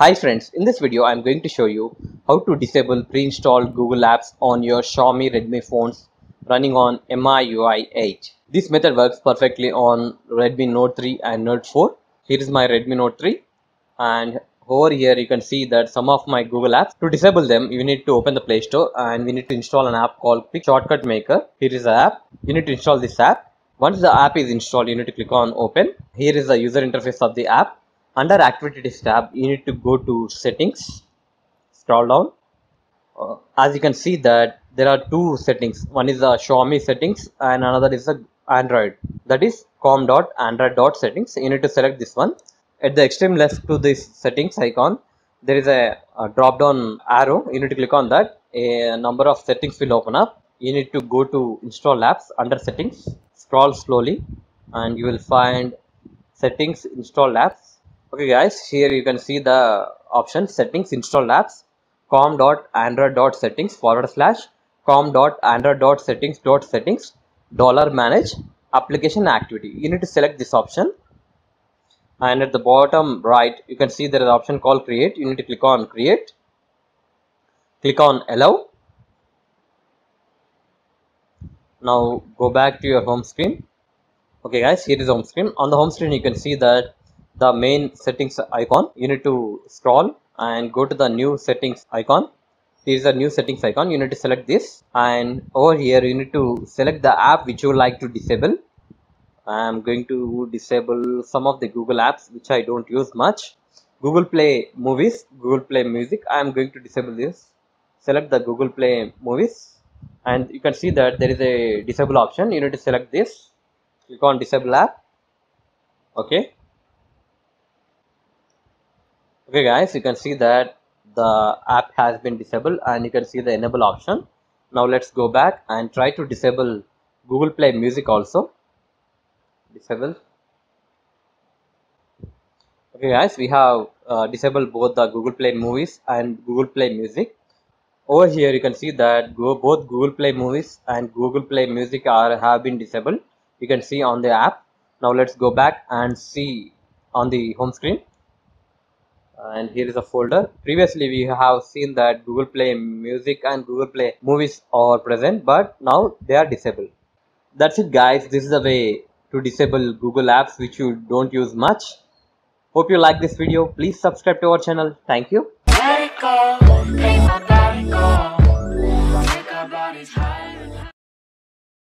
Hi friends, in this video I am going to show you how to disable pre-installed Google apps on your Xiaomi Redmi phones running on MIUI 8. This method works perfectly on Redmi Note 3 and Note 4. Here is my Redmi Note 3 and over here you can see that some of my Google apps. To disable them you need to open the Play Store and we need to install an app called Quick Shortcut Maker. Here is the app. You need to install this app. Once the app is installed you need to click on open. Here is the user interface of the app. Under Activities tab, you need to go to Settings, scroll down. As you can see that there are two settings. One is the Xiaomi settings and another is the Android. That is com.android.settings. You need to select this one. At the extreme left to this settings icon, there is a drop down arrow. You need to click on that. A number of settings will open up. You need to go to Install Apps under Settings. Scroll slowly and you will find Settings, Install Apps. Okay guys, here you can see the option settings, install apps, com.android.settings / com.android.settings $manage application activity. You need to select this option and at the bottom right you can see there is an option called create. You need to click on create, click on allow. Now go back to your home screen. Okay guys, here is home screen. On the home screen you can see that the main settings icon. You need to scroll and go to the new settings icon. Here is the new settings icon. You need to select this and over here you need to select the app which you would like to disable. I am going to disable some of the Google apps which I don't use much. Google Play Movies, Google Play Music. I am going to disable this. Select the Google Play Movies and you can see that there is a disable option. You need to select this. Click on disable app. Okay guys, you can see that the app has been disabled and you can see the enable option. Now let's go back and try to disable Google Play Music also. Disable. Okay guys, we have disabled both the Google Play Movies and Google Play Music. Over here you can see that both Google Play Movies and Google Play Music have been disabled. You can see on the app. Now let's go back and see on the home screen. And here is a folder. Previously we have seen that Google Play Music and Google Play Movies are present, but now they are disabled. That's it guys, this is the way to disable Google apps which you don't use much. Hope you like this video. Please subscribe to our channel. Thank you.